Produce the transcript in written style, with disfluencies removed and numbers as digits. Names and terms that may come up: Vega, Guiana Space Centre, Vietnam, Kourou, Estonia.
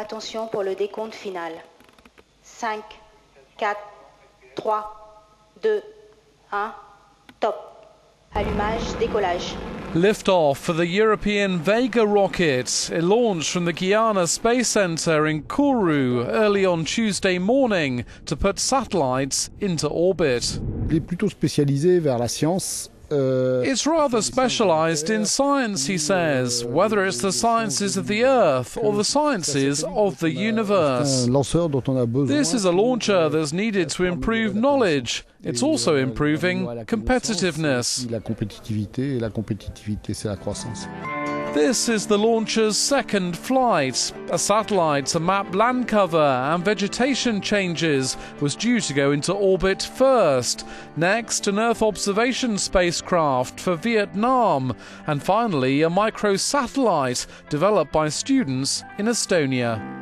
Attention pour le décompte final. 5, 4, 3, 2, 1, top. Allumage, décollage. Liftoff for the European Vega rocket. It launched from the Guiana Space Centre in Kourou early on Tuesday morning to put satellites into orbit. Il est plutôt spécialisé vers la science. It's rather specialized in science, he says, whether it's the sciences of the Earth or the sciences of the universe. This is a launcher that's needed to improve knowledge. It's also improving competitiveness. This is the launcher's second flight. A satellite to map land cover and vegetation changes was due to go into orbit first, next an Earth observation spacecraft for Vietnam, and finally a microsatellite developed by students in Estonia.